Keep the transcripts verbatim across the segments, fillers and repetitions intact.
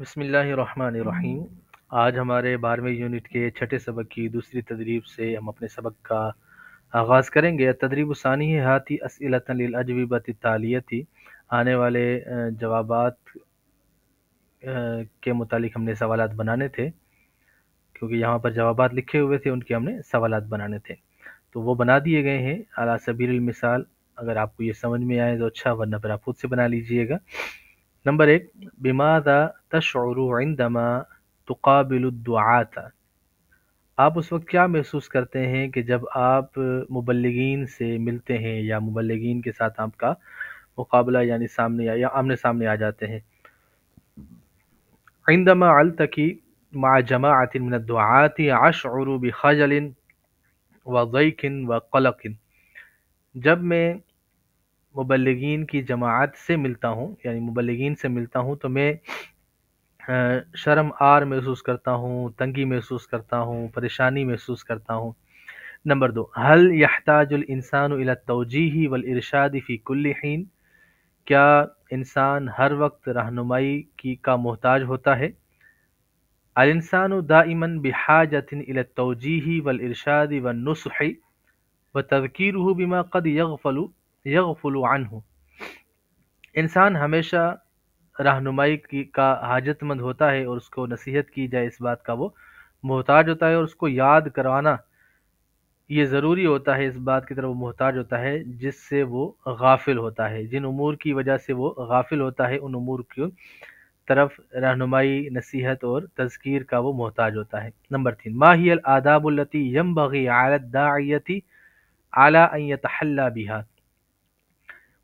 बिस्मिल्लाहिर्रहमानिर्रहीम। आज हमारे बारहवें यूनिट के छठे सबक की दूसरी तदरीब से हम अपने सबक का आगाज़ करेंगे। तदरीब सानी हाथी असइलतन लिल अजविबत तालियती, आने वाले जवाबात के मुतालिक हमने सवालात बनाने थे, क्योंकि यहाँ पर जवाबात लिखे हुए थे उनके हमने सवालात बनाने थे, तो वो बना दिए गए हैं अला सबील मिसाल। अगर आपको ये समझ में आए तो अच्छा, वरना फिर आप खुद से बना लीजिएगा। नंबर एक, बिमादा तशअरु इंदमा तुकाबिलु दुआता, आप उस वक्त क्या महसूस करते हैं कि जब आप मुबल्लिगीन से मिलते हैं या मुबल्लिगीन के साथ आपका मुकाबला यानी सामने या आमने सामने आ जाते हैं। इंदमा अलतकी मा जमाअतिन मिन दुआती अशअरु बिखजलिन व ज़ैकिन व क़लक़िन, जब मैं मुबल्लिगीन की जमात से मिलता हूँ यानी मुबल्लिगीन से मिलता हूँ तो मैं शर्म आर महसूस करता हूँ, तंगी महसूस करता हूँ, परेशानी महसूस करता हूँ। नंबर दो, हल यहताजुल इंसानु इला तौजीही वल इरशादी फी कुल्ली हीन, क्या इंसान हर वक्त रहनुमाई की का मोहताज होता है। अल इंसानु दाइमन बिहाजतिन इला तौजीही वल इरशादी वन नुसही व तज़कीरुहु बिमा क़द यग़फ़लु यग़फ़ुलु अन्हु, इंसान हमेशा रहनुमाई की का हाजतमंद होता है और उसको नसीहत की जाए इस बात का वो मोहताज होता है, और उसको याद करवाना ये ज़रूरी होता है इस बात की तरफ वो मोहताज होता है जिससे वो गाफिल होता है, जिन उमूर की वजह से वो गाफिल होता है उन उमूर की तरफ रहनुमाई, नसीहत और तज़कीर का वो मोहताज होता है। नंबर तीन, मा हियल आदाबुल्लती यंबगी अला दाइयती अला अन यतहल्ला बिहा,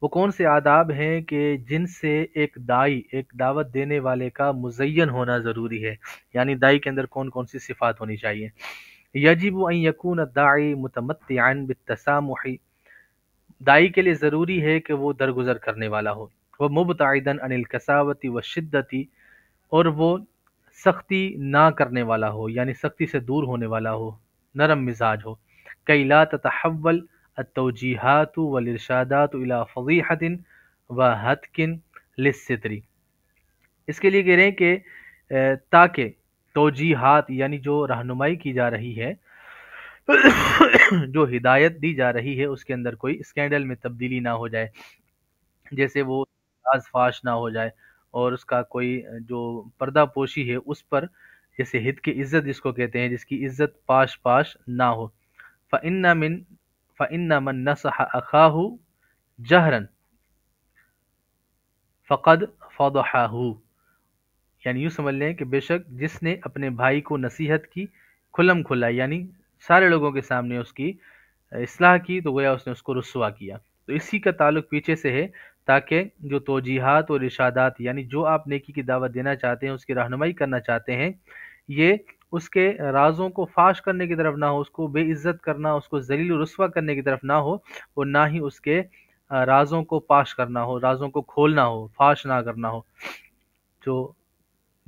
वो कौन से आदाब हैं कि जिनसे एक दाई, एक दावत देने वाले का मुज़य्यन होना ज़रूरी है, यानी दाई के अंदर कौन कौन सी सिफ़ात होनी चाहिए। यजिबु अन यकून दाई मुतमत्तिअन बित्तसामुही, दाई के लिए ज़रूरी है कि वो दरगुजर करने वाला हो, वह मुबताइदन अनिल कसावती व शिद्दती, और वो सख्ती ना करने वाला हो यानी सख्ती से दूर होने वाला हो, नरम मिजाज हो। कई ला ततहव्वल अतौजीहात वल इरशादात इला फज़ीहतिन व हदकिन लिस्सितरी, इसके लिए कह रहे हैं कि ताकि तौजीहात यानी जो रहनुमाई की जा रही है जो हिदायत दी जा रही है उसके अंदर कोई स्कैंडल में तब्दीली ना हो जाए, जैसे वो राज़-फाश ना हो जाए और उसका कोई जो पर्दा पोशी है उस पर, जैसे हिद की इज़्ज़त जिसको कहते हैं जिसकी इज़्ज़त पाश पाश ना हो। फ़इन्ना मिन फ़इन्ना मन नसहा अखाहु जहरन फ़क़द फ़दहाहु, यानी यूँ समझ लें कि बेशक जिसने अपने भाई को नसीहत की खुलम खुला यानी सारे लोगों के सामने उसकी इस्लाह की तो गोया उसने उसको रुसवा किया। तो इसी का ताल्लुक़ पीछे से है, ताकि जो तोजीहात और इरशादात यानी जो आप नेकी की दावत देना चाहते हैं, उसकी रहनुमाई करना चाहते हैं, ये उसके राज़ों को फाश करने की तरफ ना हो, उसको बेइज़्ज़त करना, उसको ज़लील रुस्वा करने की तरफ ना हो, और ना ही उसके राज़ों को फाश करना हो, राज़ों को खोलना हो, फाश ना करना हो। जो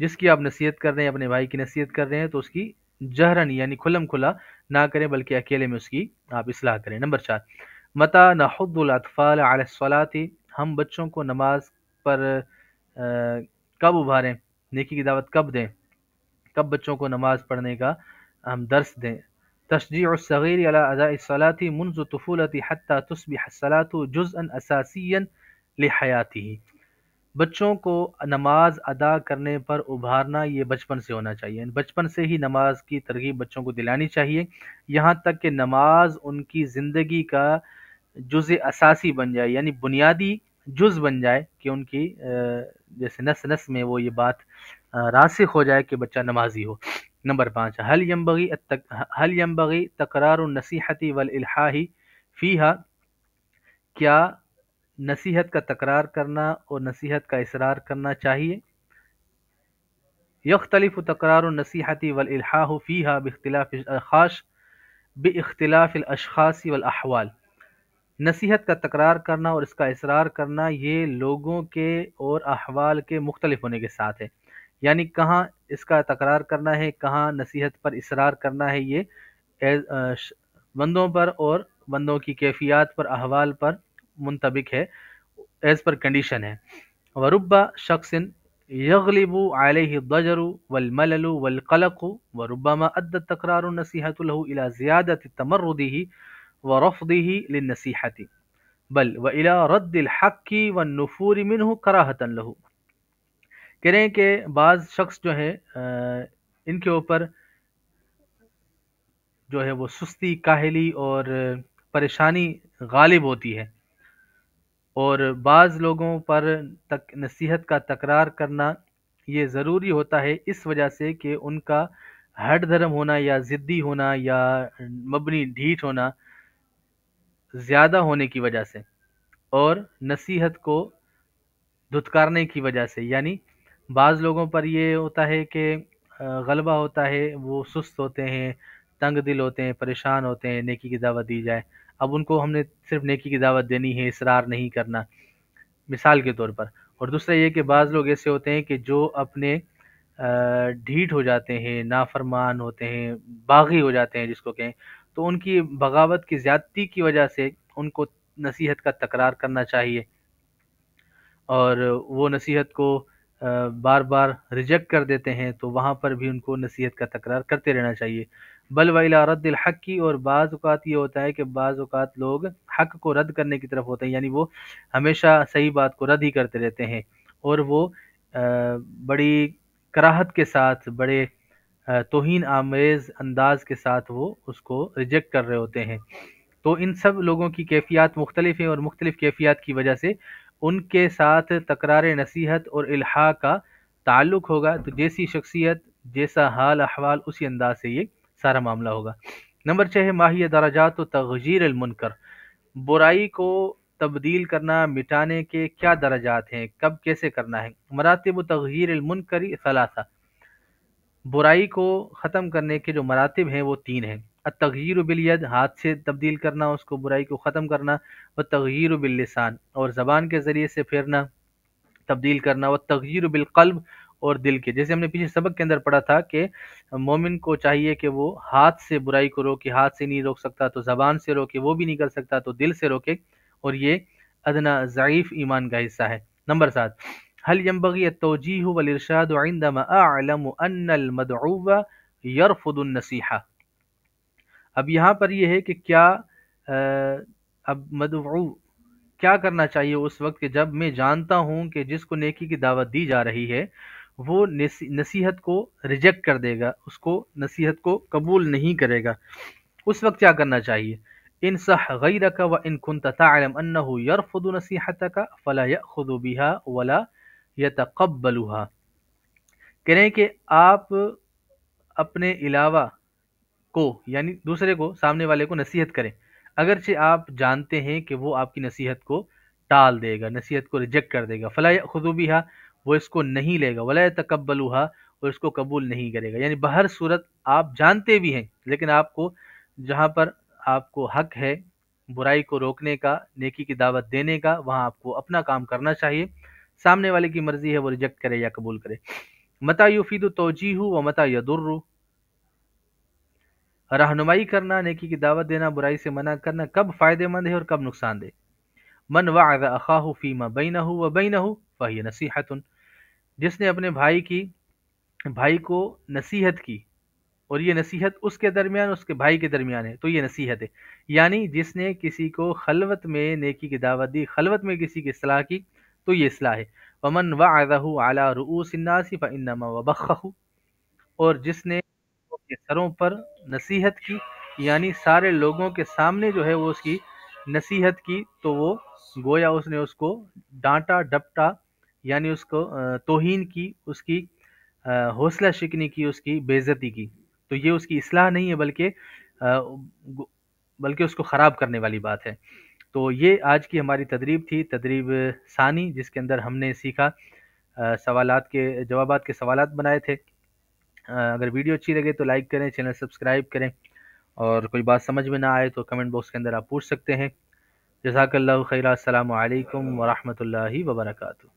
जिसकी आप नसीहत कर रहे हैं, अपने भाई की नसीहत कर रहे हैं, तो उसकी जहरन यानी खुलम खुला ना करें, बल्कि अकेले में उसकी आप इसलाह करें। नंबर चार, मता नहुद्दुल अतफ़ाल अला सलाति, हम बच्चों को नमाज पर आ, कब उभारें, नेकी की दावत कब दें, कब बच्चों को नमाज पढ़ने का हम दर्स दें। तशजीउ सगीर अला अदाई सलाती मुन्ज़ तुफूलती हत्ता तुस्बिह सलातु जुज़अन असासियन लिहयातिही, बच्चों को नमाज अदा करने पर उभारना ये बचपन से होना चाहिए, बचपन से ही नमाज की तरगीब बच्चों को दिलानी चाहिए, यहाँ तक कि नमाज उनकी ज़िंदगी का जुज़ असासी बन जाए यानी बुनियादी जुज़ बन जाए, कि उनकी जैसे नस नस में वो ये बात रासिख हो जाए कि बच्चा नमाजी हो। नंबर पाँच, हल यंबगी तक, हल यंबगी तकरारु नसीहती वल इल्हाही फ़ीहा, क्या नसीहत का तकरार करना और नसीहत का इसरार करना चाहिए। यख्तलिफ़ु तकरारु नसीहती वल इल्हाहु फ़ीहा बिख्तिलाफ़ अख़ाश बिख्तिलाफ़ अश्ख़ासी वल अहवाल, नसीहत का तकरार करना और इसका इसरार करना ये लोगों के और अहवाल के मुख्तलिफ होने के साथ है, यानी कहाँ इसका तकरार करना है, कहाँ नसीहत पर इसरार करना है, ये बंदों पर और बंदों की कैफियत पर, अहवाल पर मुंतबिक है, एज़ पर कंडीशन है। वरुब्बा शख्सन यगलिबु अलैहि दजरु वलमललु वलकलकु वरुब्बमा अद्दत तकरारु नसीहतु लहु इला ज़ियादति तमर्रुदिहि वरफ़दिहि लिन्नसीहति बल व इला रद्दिल हक़्क़ि वन्नुफूरि मिन्हु कराहतन लहु। कह रहे हैं कि बाज़ शख्स जो है इनके ऊपर जो है वो सुस्ती, काहली और परेशानी गालिब होती है और बाज़ लोगों पर तक नसीहत का तकरार करना ये ज़रूरी होता है इस वजह से कि उनका हट धर्म होना या ज़िद्दी होना या मबनी ढीठ होना ज़्यादा होने की वजह से और नसीहत को धुतकारने की वजह से, यानी बाज़ लोगों पर ये होता है कि गलबा होता है, वो सुस्त होते हैं, तंग दिल होते हैं, परेशान होते हैं, नेकी की दावत दी जाए, अब उनको हमने सिर्फ नेकी की दावत देनी है, इसरार नहीं करना, मिसाल के तौर पर। और दूसरा ये कि बाज़ लोग ऐसे होते हैं कि जो अपने ढीठ हो जाते हैं, नाफरमान होते हैं, बागी हो जाते हैं जिसको कहें, तो उनकी बगावत की ज़्यादती की वजह से उनको नसीहत का तकरार करना चाहिए और वो नसीहत को बार बार रिजेक्ट कर देते हैं, तो वहाँ पर भी उनको नसीहत का तकरार करते रहना चाहिए। बल व इला रद्दिल हक़्क़ि, और बाज़ औक़ात ये होता है कि बाज़ औक़ात लोग हक़ को रद्द करने की तरफ होते हैं, यानी वो हमेशा सही बात को रद्द ही करते रहते हैं और वो बड़ी कराहत के साथ, बड़े तौहीन आमेज़ अंदाज़ के साथ वो उसको रिजेक्ट कर रहे होते हैं। तो इन सब लोगों की कैफियत मुख्तलिफ़ हैं और मुख्तलिफ़ कैफियत की वजह से उनके साथ तकरार नसीहत और इल्हा का ताल्लुक़ होगा। तो जैसी शख्सियत, जैसा हाल अहवाल, उसी अंदाज से ये सारा मामला होगा। नंबर छः है माहिय दराजात व तग़यीर अलमुनकर, बुराई को तब्दील करना, मिटाने के क्या दराजात हैं, कब कैसे करना है। मरातब तग़यीर अलमुनकरी सलासा, बुराई को ख़त्म करने के जो मरातब हैं वो तीन हैं। तग़यीर बिलयद, हाथ से तब्दील करना, उसको बुराई को ख़त्म करना। व तग़यीर बिल्लिसान, और ज़बान के ज़रिए से फेरना, तब्दील करना। व तग़यीर बिलक़ल्ब, और दिल के, जैसे हमने पीछे सबक के अंदर पढ़ा था कि मोमिन को चाहिए कि वो हाथ से बुराई को रोके, हाथ से नहीं रोक सकता तो ज़बान से रोके, वो भी नहीं कर सकता तो दिल से रोके, और ये अदना ज़ईफ़ ईमान का हिस्सा है। नंबर सात, हल यंबग़ी अत्तौजीह वल इरशाद इंदमा अअलम अन्नल मदऊव यरफुदुन नसीहा। अब यहाँ पर यह है कि क्या अब मदऊ क्या करना चाहिए उस वक्त कि जब मैं जानता हूँ कि जिसको नेकी की दावत दी जा रही है वो नसीहत को रिजेक्ट कर देगा, उसको नसीहत को कबूल नहीं करेगा, उस वक्त क्या करना चाहिए। इन सह गैरक व इन कुंत तालम अन्नहु यरफुदु नसीहतक फला यखुदु बिहा वला यतकब्बलुहा। कह रहे हैं कि आप अपने अलावा को, यानी दूसरे को, सामने वाले को नसीहत करें अगरचे आप जानते हैं कि वो आपकी नसीहत को टाल देगा, नसीहत को रिजेक्ट कर देगा। फला यखुदुबिहा, वो इसको नहीं लेगा। वला यतकब्बलुहा, और इसको कबूल नहीं करेगा। यानी बहर सूरत आप जानते भी हैं लेकिन आपको जहाँ पर आपको हक है बुराई को रोकने का, नेकी की दावत देने का, वहाँ आपको अपना काम करना चाहिए। सामने वाले की मर्ज़ी है वो रिजेक्ट करे या कबूल करे। मता युफीदु तौजीहु व मता यदुर्रु, रहनुमाई करना, नेकी की दावत देना, बुराई से मना करना, कब फ़ायदेमंद है और कब नुकसानदेह। मन वाअज़ अख़ाहु फ़ीमा बैनहु व बैनहु फ़हिय नसीहतुन, जिसने अपने भाई की भाई को नसीहत की और ये नसीहत उसके दरमियान, उसके भाई के दरमियान है तो ये नसीहत है। यानी जिसने किसी को खलवत में नेकी की दावत दी, खलवत में किसी की सलाह की तो ये सलाह है। व मन वाअज़हु अला रुऊसिन्नासि फ़इन्नमा वबख़्ख़हु, और जिसने के सरों पर नसीहत की यानी सारे लोगों के सामने जो है वो उसकी नसीहत की तो वो गोया उसने उसको डांटा, डपटा, यानी उसको तौहीन की, उसकी हौसला शिकनी की, उसकी बेइज्जती की, तो ये उसकी इस्लाह नहीं है बल्कि बल्कि उसको ख़राब करने वाली बात है। तो ये आज की हमारी तदरीब थी, तदरीब सानी, जिसके अंदर हमने सीखा, सवालात के जवाबात के सवालात बनाए थे। अगर वीडियो अच्छी लगे तो लाइक करें, चैनल सब्सक्राइब करें, और कोई बात समझ में ना आए तो कमेंट बॉक्स के अंदर आप पूछ सकते हैं। जज़ाकल्लाहु खैरा, अस्सलामु अलैकुम वरहमतुल्लाहि वबरकातुहू।